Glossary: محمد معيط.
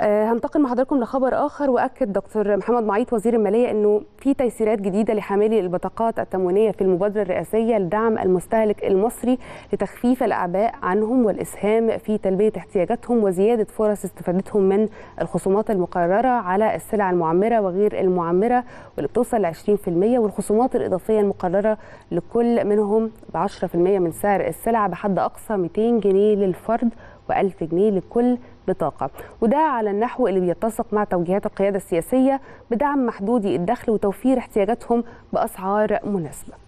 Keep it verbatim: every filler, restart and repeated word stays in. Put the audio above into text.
هنتقل مع حضراتكم لخبر آخر. وأكد دكتور محمد معيط وزير المالية أنه في تيسيرات جديدة لحاملي البطاقات التموينية في المبادرة الرئاسية لدعم المستهلك المصري لتخفيف الأعباء عنهم والإسهام في تلبية احتياجاتهم وزيادة فرص استفادتهم من الخصومات المقررة على السلع المعمرة وغير المعمرة واللي بتوصل ل عشرين بالمئة، والخصومات الإضافية المقررة لكل منهم ب عشرة بالمئة من سعر السلع بحد أقصى مئتين جنيه للفرد وألف جنيه لكل بطاقة، وده على النحو اللي بيتسق مع توجيهات القيادة السياسية بدعم محدودي الدخل وتوفير احتياجاتهم بأسعار مناسبة.